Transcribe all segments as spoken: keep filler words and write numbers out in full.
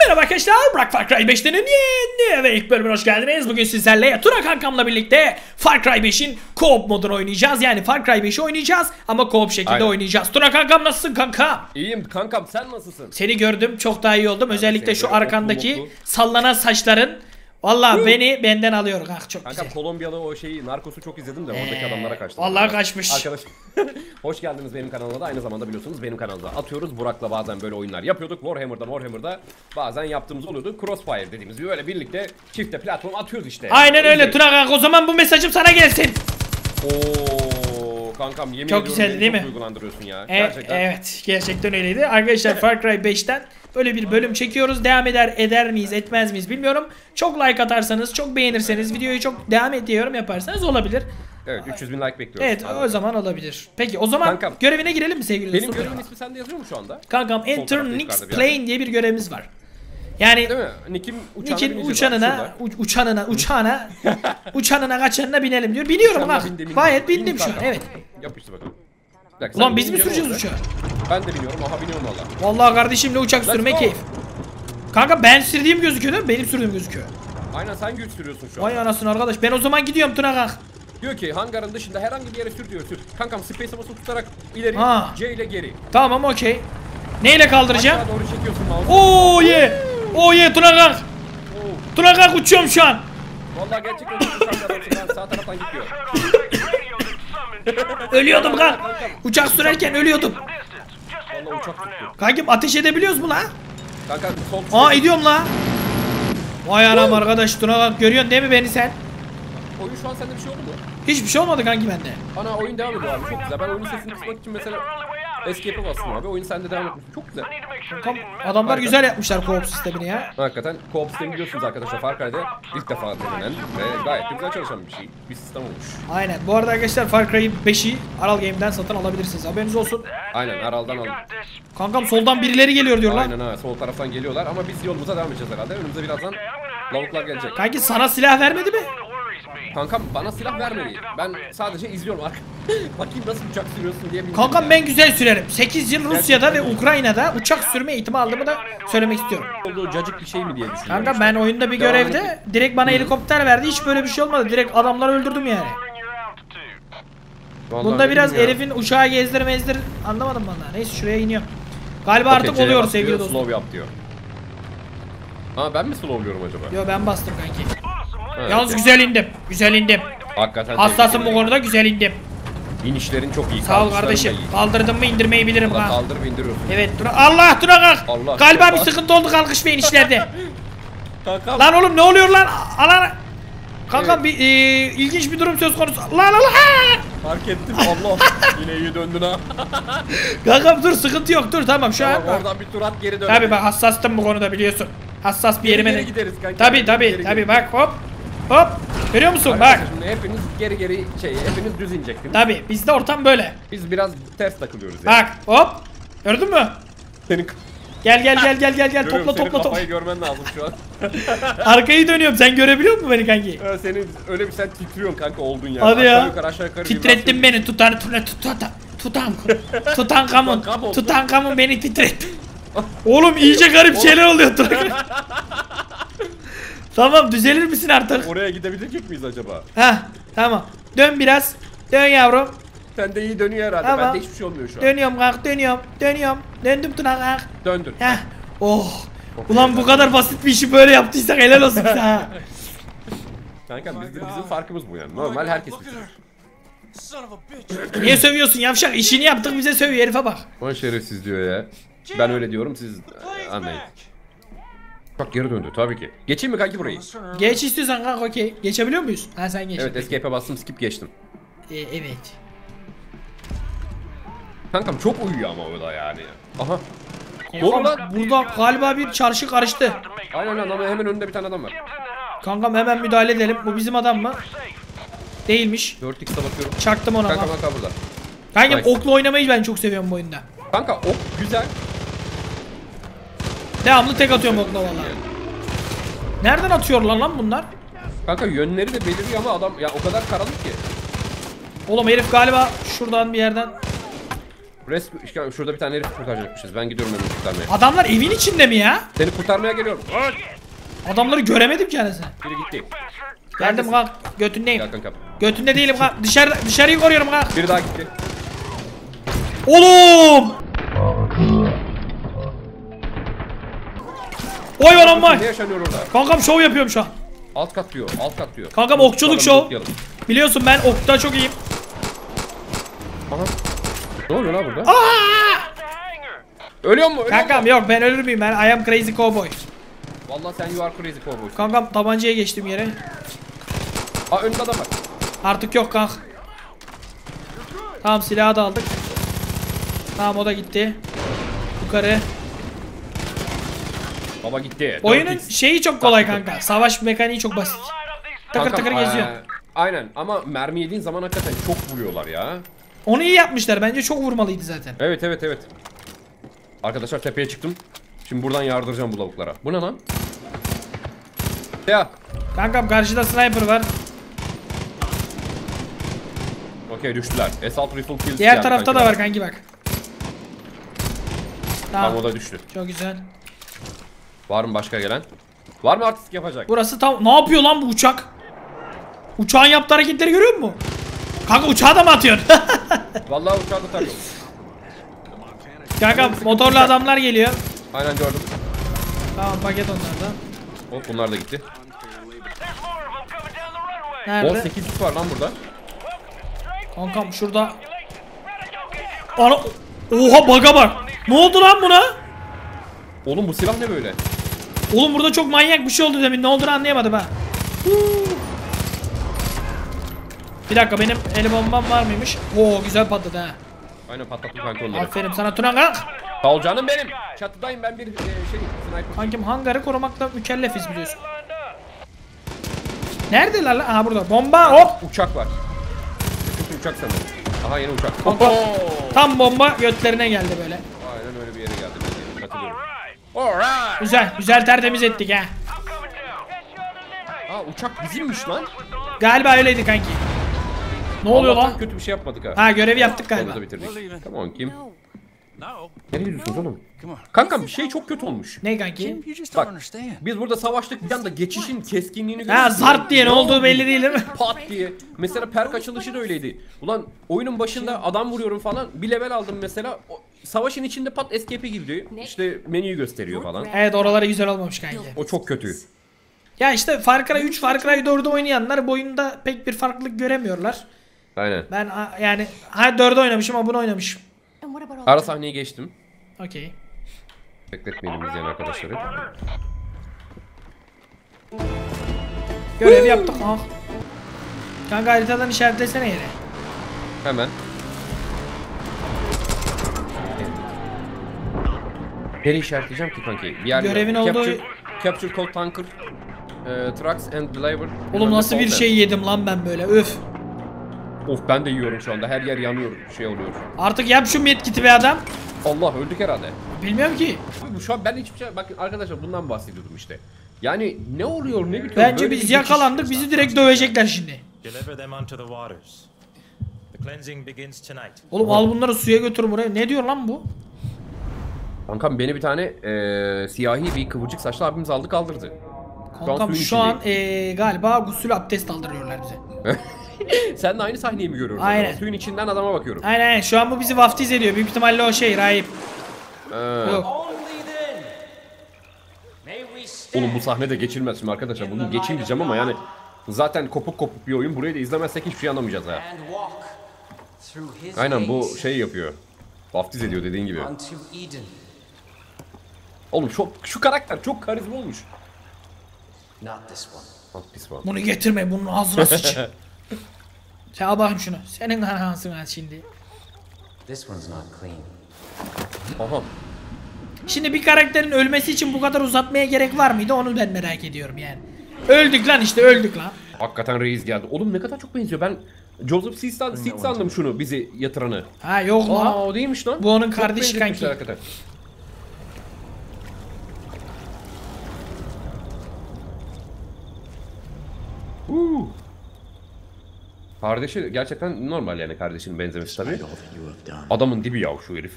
Merhaba arkadaşlar, Bırak Far Cry beş'ten yeni ve ilk bölümüne hoş geldiniz. Bugün sizlerle Yatura kankamla birlikte Far Cry beş'in co-op modunu oynayacağız. Yani Far Cry beş'i oynayacağız ama co-op şekilde aynen oynayacağız. Tura kankam, nasılsın kanka? İyiyim kankam, sen nasılsın? Seni gördüm, çok daha iyi oldum. Yani özellikle şu arkandaki mutlu, mutlu. sallanan saçların valla beni benden alıyor. Ah, çok kanka, güzel. Kolombiyalı o şeyi, narkosu çok izledim de ee, oradaki adamlara kaçtım. Valla kaçmış. Arkadaş, hoş geldiniz benim kanalıma da. Aynı zamanda biliyorsunuz benim kanalda atıyoruz. Burak'la bazen böyle oyunlar yapıyorduk. Warhammer'da Warhammer'da bazen yaptığımız oluyordu. Crossfire dediğimiz gibi böyle birlikte çifte platform atıyoruz işte. Aynen öyle Tuna kanka, o zaman bu mesajım sana gelsin. Oo kankam, yemin çok ediyorum güzel, değil çok mi? Duygulandırıyorsun ya. Evet, gerçekten. Evet, gerçekten öyleydi. Arkadaşlar Far Cry beş'ten böyle bir bölüm çekiyoruz. Devam eder eder miyiz etmez miyiz bilmiyorum. Çok like atarsanız, çok beğenirseniz, videoyu çok devam et yorum yaparsanız olabilir. Evet, üç yüz bin like bekliyoruz. Evet, hadi o zaman olabilir. Peki o zaman kankam, görevine girelim mi sevgili dostum? Benim görevimin ismi sende yazıyor mu şu anda? Kankam, Enter Nick's Plane diye bir görevimiz var. Yani Nick'in uçanına, uçanına, uçanına, uçağına, uçanına kaçanına binelim diyor. Biniyorum lan. Gayet bindim şu an. Evet. Yapıştı bakalım. Ulan biz mi süreceğiz uçağı? Ben de biniyorum. Aha, biniyorum valla. Vallahi kardeşimle uçak sürme keyif. Kanka ben sürdüğüm gözüküyor değil mi? Benim sürdüğüm gözüküyor. Aynen, sen güç sürüyorsun şu an. Vay anasını arkadaş. Ben o zaman gidiyorum Tuna kank. Diyor ki hangarın dışında herhangi bir yere sür diyor. Sür. Kankam space'e basıp tutarak ileri, ha. C ile geri. Tamam, okey. Neyle kaldıracağım? Aşağı doğru çekiyorsun mouse'u. Oo ye. Oo ye Tuna kank. Tuna kank, uçuyorum şu an. Vallahi gerçekten uçuyorum. Sağ taraftan gidiyor. Ölüyordum kank. Uçak sürerken ölüyordum. Kankim ateş edebiliyoruz mu la? Kanka, aa ediyorum la. Vay anam arkadaş, Tuna kank, görüyorsun değil mi beni sen? Oyun şu an sende bir şey oldu mu? Hiçbir şey olmadı kanki bende. Ana oyun devam ediyor abi, çok güzel. Ben oyunun sesini kısmak için mesela escape'e bastım abi. Oyun sende devam etmiş. Çok güzel. Kankam, adamlar hakikaten güzel yapmışlar co-op sistemini ya. Hakikaten co-op sistemi biliyorsunuz arkadaşlar Far Cry'de ilk defa denenen ve gayet güzel çalışan bir şey. Bir sistem olmuş. Aynen. Bu arada arkadaşlar Far Cry beş'i Aral game'den satın alabilirsiniz. Haberiniz olsun. Aynen, Aral'dan alın. Kankam soldan birileri geliyor diyorlar. Aynen ha, sol taraftan geliyorlar ama biz yolumuza devam edeceğiz herhalde. Önümüze birazdan lavuklar gelecek. Kanki sana silah vermedi mi? Kankam bana silah vermedi. Ben sadece izliyorum artık. Bakayım nasıl uçak sürüyorsun diye. Kankam ya, ben güzel sürerim. sekiz yıl Rusya'da ve Ukrayna'da uçak sürme eğitimi aldığımı da söylemek istiyorum. Oldu cacık bir şey mi diye düşünüyorum. Kanka ben oyunda bir devam görevde edeyim. Direkt bana helikopter verdi. Hiç böyle bir şey olmadı. Direkt adamları öldürdüm yani. Vallahi bunda biraz herifin uçağı gezdir mezdir anlamadım bana. Neyse şuraya iniyor. Galiba okay, artık oluyor sevgili dostum. Slow yap diyor. Ha, ben mi slowluyorum acaba? Yo, ben bastım kanki. Evet. Yalnız güzel indim. Güzel indim. Hakikaten hassasım bu konuda, güzel indim. İnişlerin çok iyi. Sağ ol kardeşim. Kaldırdın mı indirmeyi bilirim ha. Kaldırıp indiriyorsun. Evet. Dura Allah Tuna kalk. Allah galiba Allah. Bir sıkıntı oldu kalkış ve inişlerde. Kankam. Lan oğlum ne oluyor lan? Alan kankam, evet. bir e, ilginç bir durum söz konusu. Lan lan. Fark ettim Allah. Yine iyi döndün ha. Kankam dur, sıkıntı yok. Dur tamam şu tamam, an. Oradan bir tur at, geri dön. Tabii bak, hassastım bu konuda biliyorsun. Hassas bir geri yerime. Gideriz kanka. Tabii tabii tabii bak hop. Hop! Görüyor musun? Arkadaşlar, bak. Hepiniz geri geri şey, hepiniz düz inecektiniz. Tabii bizde ortam böyle. Biz biraz ters takılıyoruz yani. Bak, hop. Gördün mü? Senin gel gel gel gel gel gel topla topla topla. Görmen lazım şu an. Arkayı dönüyorum. Sen görebiliyor musun beni kanki? Ee, senin öyle bir sen titriyorsun kanka, oldun ya. Hadi ya. Aşağı yukarı, aşağı yukarı titrettin beni. Tutar tutar tutar tutan Tutankamon. Tutankamon beni titretti. Oğlum iyice garip şeyler oluyor. Tamam, düzelir misin artık? Oraya gidebilecek miyiz acaba? Heh tamam. Dön biraz. Dön yavrum. Sen de iyi dönüyor herhalde. Tamam. Bende hiçbir şey olmuyor şu an. Dönüyorum kalk, dönüyorum. Dönüyorum. Döndüm Tuna kalk. Döndün. Heh. Oh. Okay, ulan bu kadar basit bir işi böyle yaptıysak helal olsun bize ha. Kanka bizim, bizim farkımız bu yani. Normal herkes bilir. Niye sövüyorsun yavşak? İşini yaptık, bize sövüyor, herife bak. O şerefsiz diyor ya. Ben öyle diyorum, siz anlayın. Bak geri döndü tabii ki. Geçeyim mi kanki burayı? Geç istiyorsan kanka, okey. Geçebiliyor muyuz? Ha sen geç. Evet, escape'e bastım, skip geçtim. Ee, evet. Kankam çok uyuyor ama o da yani. Aha. Oğlum lan burada galiba bir çarşı karıştı. Aynen lan, ama hemen önünde bir tane adam var. Kankam hemen müdahale edelim. Bu bizim adam mı? Değilmiş. dört x'e bakıyorum. Çaktım ona. Kankam kanka burada. Kankam nice. Okla oynamayı ben çok seviyorum bu oyunda. Kanka ok güzel. Devamlı tek atıyorum okla valla. Nereden atıyor lan lan bunlar? Kanka yönleri de belirliyor ama adam ya o kadar karanlık ki. Oğlum herif galiba şuradan bir yerden. Resmen şurada bir tane herif kurtaracakmışız. Ben gidiyorum onu kurtarmaya. Adamlar evin içinde mi ya? Seni kurtarmaya geliyorum. Adamları göremedim ki anasını. Biri gitti. Geldim kalk. Götündeyim. Götünde değilim kalk. Dışarı, dışarıyı koruyorum kalk. Biri daha gitti. Oğlum! Oy anam vay. Ne yaşanıyor orada? Kankam şov yapıyorum şu an. Alt kat diyor, alt kat diyor. Kankam okçuluk şov. Biliyorsun ben okta çok iyiyim. Aha. Ne oluyor lan burada? Aaa! Ölüyor mu? Kankam yok ben ölür müyüm? Ben I am crazy cowboy. Vallahi sen you are crazy cowboy. Kankam tabancaya geçtim yere. Aa önünde adam var. Artık yok kank. Tamam silahı da aldık. Tamam o da gitti. Yukarı. Baba gitti. Oyunun şeyi çok kolay kanka. Savaş mekaniği çok basit. Takır kankam, takır geziyor. Ee, aynen ama mermi yediğin zaman hakikaten çok vuruyorlar ya. Onu iyi yapmışlar. Bence çok vurmalıydı zaten. Evet evet evet. Arkadaşlar tepeye çıktım. Şimdi buradan yardıracağım bu lavuklara. Bu ne lan? Ya. Kankam karşıda sniper var. Okey düştüler. Assault rifle kills. Diğer yani tarafta kanka da var kanki bak. Tamam. Tam o da düştü. Çok güzel. Var mı başka gelen? Var mı artistik yapacak? Burası tam... Ne yapıyor lan bu uçak? Uçağın yaptığı hareketleri görüyor musun? Kanka uçağı da mı atıyorsun? Vallahi uçağı da takıyorum. Kanka motorlu adamlar geliyor. Aynen gördüm. Tamam paket onlardan. Hop bunlar da gitti. Nerede? on sekiz var lan burada. Kankam şurada. Ana... Oha bug'a bak. Ne oldu lan buna? Oğlum bu silah ne böyle? Oğlum burada çok manyak bir şey oldu demin. Ne olduğunu anlayamadım ha. Bir dakika benim el bombam var mıymış? Oo güzel patladı ha. Aynen patlattım kanka onları. Aferin sana Turan kanka. Sağ ol canım benim. Çatıdayım ben bir e, şey sniper. Kankim hangarı korumakla mükellefiz biliyorsun. Neredeler lan? Aha burada. Bomba hop. Uçak var. Çünkü uçak sanırım. Aha yeni uçak. Tam bomba götlerine geldi böyle. Aynen öyle bir yere geldi. Ben katılıyorum. Alright. Güzel güzel tertemiz ettik ha. Aa uçak bizimmiş lan. Galiba öyleydi kanki. Ne vallahi oluyor lan? Kötü bir şey yapmadık ha. Ha görevi yaptık galiba. Tamam kim? Nereye gidiyorsunuz oğlum? Kankam bir şey çok kötü olmuş. Ne kanki? Bak biz burada savaştık bir anda geçişin keskinliğini görüyoruz. Ha zart diye ne olduğu belli değil değil mi? Pat diye. Mesela perk açılışı da öyleydi. Ulan oyunun başında adam vuruyorum falan. Bir level aldım mesela. O, savaşın içinde pat escape'e girdi. İşte menüyü gösteriyor falan. Evet oraları güzel olmamış kanki. O çok kötü. Ya işte Far Cry üç, Far Cry dört'ü oynayanlar bu oyunda pek bir farklılık göremiyorlar. Aynen. Ben yani ha dört'ü oynamışım ama bunu oynamışım. Ara sahneyi geçtim. Okey. Bekletmeyelim izleyen arkadaşları. Görev yaptık ha. Kanka haritadan işaretlesene yere. Hemen. Nereye işaretleyeceğim ki kanki? Bir yer görevin yok. Olduğu... Capture, capture Cold Tanker e, Trucks and Deliver. Oğlum nasıl bir şey yedim lan ben böyle öf. Of ben de yiyorum şu anda. Her yer yanıyor. Şey oluyor. Artık yap şu medkiti be adam. Allah öldük herhalde. Bilmiyorum ki. Şu an ben hiçbir şey... Bakın arkadaşlar bundan bahsediyordum işte. Yani ne oluyor ne bitiyor? Bence böyle biz yakalandık. Bizi direkt dövecekler şimdi. Oğlum al bunları suya götür buraya. Ne diyor lan bu? Kankam beni bir tane e, siyahi bir kıvırcık saçlı abimiz aldı kaldırdı. Kankam şu an e, galiba gusül abdest aldırıyorlar bize. Sen de aynı sahneyi mi görüyorsun? Aynen. Suyun içinden adama bakıyorum. Aynen aynen. Şu an bu bizi vaftiz ediyor. Büyük ihtimalle o şey rahip. Ee. Oğlum bu sahne de geçilmez şimdi arkadaşlar. Bunu geçin diyeceğim ama yani zaten kopuk kopuk bir oyun. Burayı da izlemezsek hiçbir şey anlamayacağız ha. Aynen bu şey yapıyor. Vaftiz ediyor dediğin gibi. Oğlum şu, şu karakter çok karizma olmuş. Not this one. Not this one. Bunu getirme. Bunun ağzına sıç. Çal bakayım şunu. Senin hansın ha şimdi. This one's not clean. Aha. Şimdi bir karakterin ölmesi için bu kadar uzatmaya gerek var mıydı? Onu ben merak ediyorum yani. Öldük lan işte öldük lan. Hakikaten reis geldi. Oğlum ne kadar çok benziyor. Ben Joseph Seed sandım şunu bizi yatıranı. Ha yok mu? Aa o değilmiş lan. Bu onun kardeşi kanki. Hakikaten. Uuu. Kardeşi gerçekten normal yani, kardeşinin benzemesi tabii. Adamın dibi yav şu herif.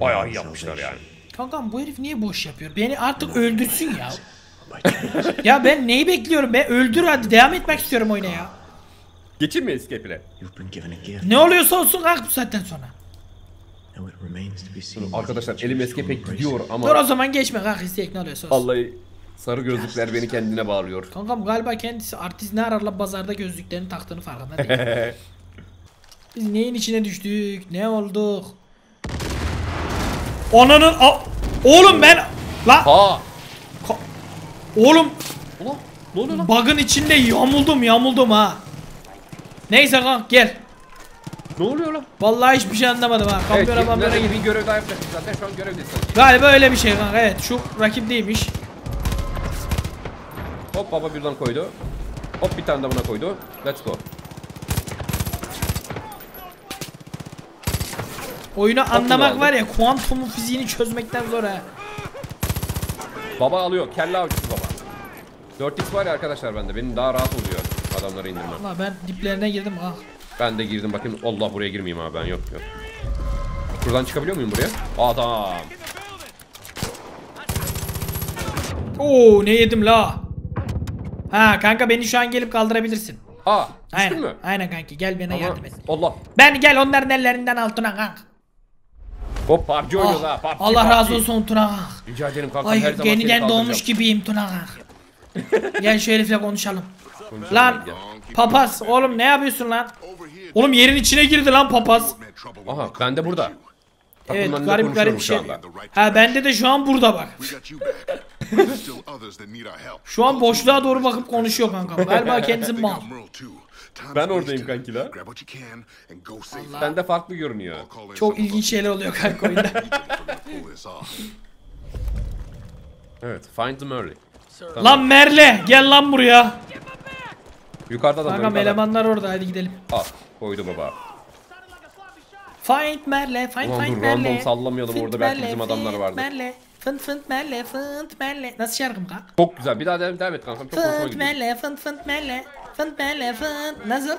Bayağı iyi yapmışlar yani. Kankam bu herif niye bu iş yapıyor? Beni artık öldürsün ya. Ya ben neyi bekliyorum be? Öldür hadi, devam etmek istiyorum oyuna ya. Geçir mi escape'le? Ne oluyorsa olsun kalk bu saatten sonra. Arkadaşlar elim escape'e gidiyor ama... Dur o zaman geçme kalk, isteyek ne oluyorsa olsun. Vallahi sarı gözlükler beni kendine bağlıyor. Kankam galiba kendisi artist ne ararla pazarda gözlüklerini taktığını farkında değil. Biz neyin içine düştük? Ne olduk? Onanın... Oğlum ben... La... Ha. Oğlum... Ulan, ne oluyor lan? Bug'ın içinde yamuldum yamuldum ha. Neyse kank gel. Ne oluyor lan? Vallahi hiçbir şey anlamadım ha. Kampiyona evet, kampiyona gibi bir görev daha yapacaktık zaten, şu an görevdeyiz. Galiba öyle bir şey kank, evet şu rakip değilmiş. Hop baba birden koydu. Hop bir tane de buna koydu. Let's go. Oyunu hop, anlamak var ya, kuantum fiziğini çözmekten zor ha. Baba alıyor, kelle avcısı baba. dört x var ya arkadaşlar bende, benim daha rahat oluyor adamları indirmem. Allah ben diplerine girdim ah. Ben de girdim bakayım, Allah buraya girmeyeyim abi ben, yok yok. Şuradan çıkabiliyor muyum buraya? Adam. Oo ne yedim la. Ha kanka beni şu an gelip kaldırabilirsin. Aa düştün mü? Aynen kanki gel bana. Aha, yardım et. Allah. Ben gel onların ellerinden altına kanka. Hop P U B G oynuyoruz ah, ha P U B G. Allah razı olsun Tuna. Rica ederim kanka, ay, her zaman seni kaldıracağım. Doğmuş gibiyim Tuna. Gel şu herifle konuşalım. Konuşalım lan gel. Papaz oğlum ne yapıyorsun lan? Oğlum yerin içine girdi lan papaz. Aha ben de burada. Evet Takımdan garip garip şey. Ha bende de şu an burada bak. Şu an boşluğa doğru bakıp konuşuyor kanka. Galiba kendisi mal. Ben oradayım kankiler. Ben de farklı görünüyor. Çok ilginç şeyler oluyor kanka oyunda. Evet, find the Merle. Tamam. Lan Merle, gel lan buraya. Yukarıda da. Kanka elemanlar orada, hadi gidelim. Al, koydu baba. Find Merle, find Ulan, find dur, Merle. Random sallamayalım find orada Merle, belki bizim adamlar vardı. Merle. Fınt fınt merle fınt merle. Nasıl şarkım kanka? Çok güzel, bir daha devam et kankam, çok hoşuma gidiyor. Fınt merle fınt fınt merle. Fınt merle fınt. Nasıl?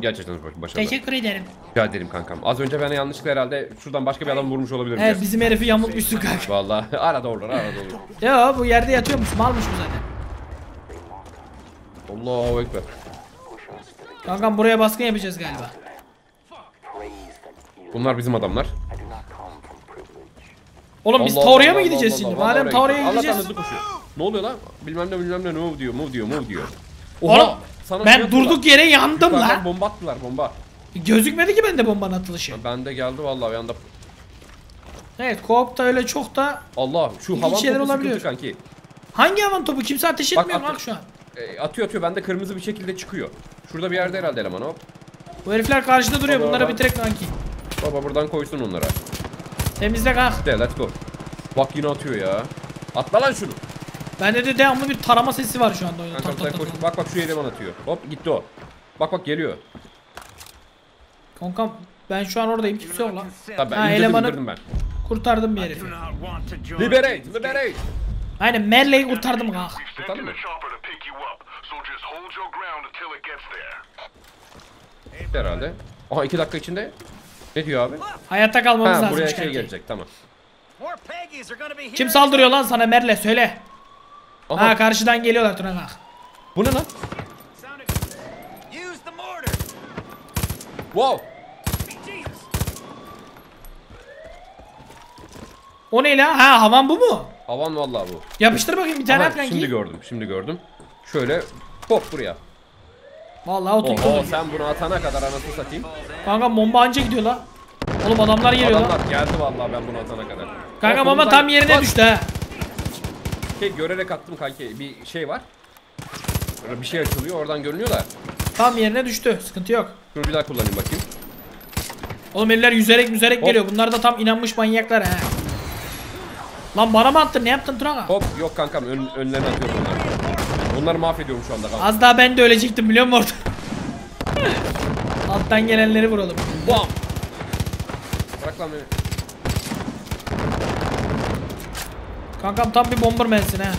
Gerçekten başarılı. Teşekkür ederim. Rica ederim kankam. Az önce bana yanlışlıkla herhalde şuradan başka bir adam vurmuş olabilirim. Evet ya. Bizim herifi yamultmuşsun kanka. Vallahi arada olur arada olur. Yo bu yerde yatıyormuş, malmış bu zaten. Allahu ekber. Kankam buraya baskın yapacağız galiba. Bunlar bizim adamlar. Oğlum Allah biz Tauri'ye mi gideceğiz Allah şimdi? Allah madem Tauri'ye gideceğiz. Ne oluyor lan? Bilmem ne bilmem ne move diyor, move diyor, move diyor. Oha, oğlum sana ben durduk yere yandım lan. Bomba attılar, bomba. Gözükmedi ki bende bombanın atılışı. Bende geldi vallahi yanda. Evet, co-op'ta öyle çok da Allah şu havan topu olabiliyor kanki. Hangi havan topu? Kimse ateş etmiyor bak şu an. E, atıyor atıyor, bende kırmızı bir şekilde çıkıyor. Şurada bir yerde herhalde eleman hop. Bu herifler karşıda duruyor, baba, bunlara bitirek kanki. Baba buradan koysun onlara. Temizle kalk. İşte, let's go. Bak yine atıyor ya. Atla lan şunu. Bende de devamlı bir tarama sesi var şu anda. Oyunda. Kankam, tak, tak, tak. Bak bak şu eleman atıyor. Hop gitti o. Bak bak geliyor. Kankam ben şu an oradayım, kimse yok lan. Tabii ben elemanı ben. Kurtardım bir herifi. Liberate, liberate. Aynen Merle'yi kurtardım kanka. Kurtardın mı? Herhalde. Aha iki dakika içinde. Ne diyor abi? Hayatta kalmamız ha, lazım. Buraya şey gelecek tamam. Kim saldırıyor lan sana Merle söyle. Aha. Ha karşıdan geliyorlar Tuna bak. Bu ne lan? Wow. O ne lan? Ha havan bu mu? Havan vallahi bu. Yapıştır bakayım bir tane at kanki. Şimdi gördüm şimdi gördüm. Şöyle pop buraya. Vallahi oturdu. Oo sen bunu atana kadar anasını satayım. Kanka bomba anca gidiyor la. Oğlum adamlar geliyor la. Adamlar geldi vallahi ben bunu atana kadar. Kanka bomba tam yerine bak. Düştü ha. Şey görerek attım kanki, bir şey var. Bir şey açılıyor oradan görünüyor da. Tam yerine düştü, sıkıntı yok. Dur bir daha kullanayım bakayım. Oğlum eller yüzerek müzerek geliyor, bunlar da tam inanmış manyaklar he. Lan bana mı attın, ne yaptın Turaga? Hop yok kankam ön, önlerine atıyorum bunları. Bunları mahvediyorum şu anda kanka. Az daha ben de ölecektim biliyor musun orada? Alttan gelenleri vuralım. Bam. Bırak lan beni. Kankam tam bir bombermansin ha.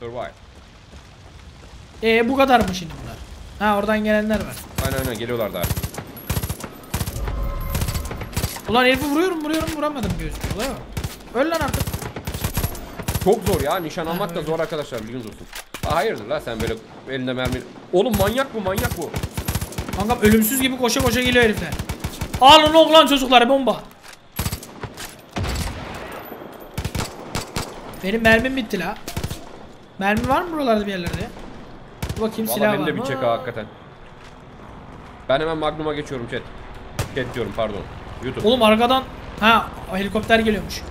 Survive. Ee bu kadar mı şimdi bunlar? Ha, oradan gelenler var. Aynen aynen geliyorlar da abi. Ulan herifi vuruyorum vuruyorum vuramadım gözüküyor lan. Öl lan artık. Çok zor ya, nişan almak ha, da öyle. Zor arkadaşlar, bilginiz olsun. Aa, hayırdır lan sen böyle elinde mermi. Oğlum manyak bu manyak bu. Kankam ölümsüz gibi koşa koşa geliyor herifler. Alın oğlan çocukları bomba. Benim mermim bitti la. Mermi var mı buralarda bir yerlerde? Dur bakayım vallahi silah var mı? Valla benim de bitecek ha hakikaten. Ben hemen Magnum'a geçiyorum chat. Chat diyorum pardon. YouTube. Oğlum arkadan ha helikopter geliyormuş.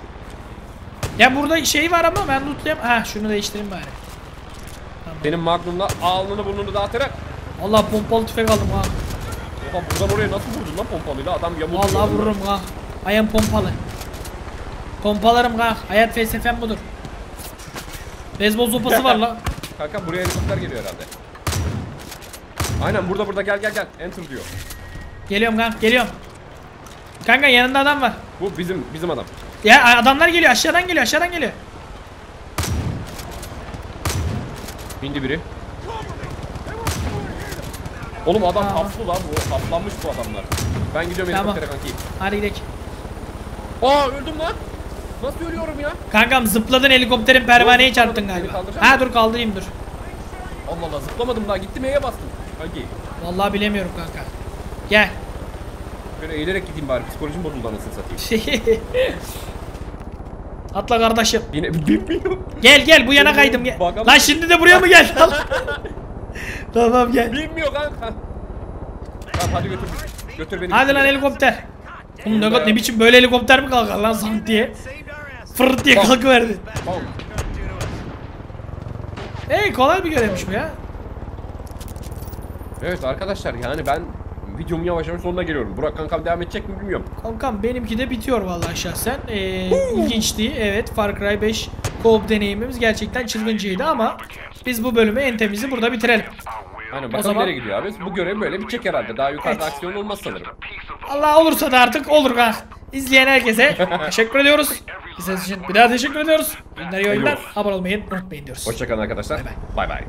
Ya burada şey var ama ben lootlayayım. Ha şunu değiştireyim bari. Tamam. Benim Magnum'la alnını burnunu dağıtarak. Valla pompalı tüfek aldım ha. Oha buradan oraya nasıl vurdun lan pompalıyla? Adam yamuldu. Valla vururum ha. Ayağım pompalı. Pompalarım ha. Hayat felsefem budur. Bezbol sopası var la. Kanka buraya helikopter geliyor herhalde. Aynen burada burada gel gel gel. Enter diyor. Geliyorum kanka geliyorum. Kanka yanında adam var. Bu bizim bizim adam. Ya adamlar geliyor aşağıdan geliyor aşağıdan geliyor. Bindi biri. Oğlum adam haplı lan bu. Haplanmış bu adamlar. Ben gidiyorum tamam. Helikoptere kanki. Hadi gidelim. Aa öldüm lan. Nasıl ölüyorum ya? Kankam zıpladın helikopterin pervaneye çarptın galiba. Ha dur kaldırayım dur. Allah Allah zıplamadım daha gittim E'ye bastım. Kanki. Vallahi bilemiyorum kanka. Gel. Şöyle eğilerek gideyim bari psikolojim bozuldu anasını satayım. Atla kardeşim. Yine bilmiyorum. Gel gel bu yana kaydım gel. Lan şimdi de buraya mı gel? Tamam gel. Bilmiyor kanka. Tamam hadi götür. Götür beni. Hadi lan helikopter. Oğlum ne, ne biçim böyle helikopter mi kalkar lan zant diye. Fırrt diye kalkıverdi. Hey kolay bir görevmiş bu ya. Evet arkadaşlar yani ben videomun yavaş yavaş sonuna geliyorum. Burak kankam devam edecek mi bilmiyorum. Kankam benimki de bitiyor vallahi şahsen. Ee, ilginçti evet. Far Cry beş co-op deneyimimiz gerçekten çılgıncıydı ama biz bu bölümü en temizi burada bitirelim. Hani bakalım zaman... nereye gidiyor abi. Bu görev böyle bitecek herhalde. Daha yukarıda evet. Aksiyon olmaz sanırım. Allah olursa da artık olur ha. İzleyen herkese teşekkür ediyoruz. Bize için bir daha teşekkür ediyoruz. Bunları iyi oyunlar. Abone olmayı unutmayın diyoruz. Hoşçakalın arkadaşlar. Bay bay.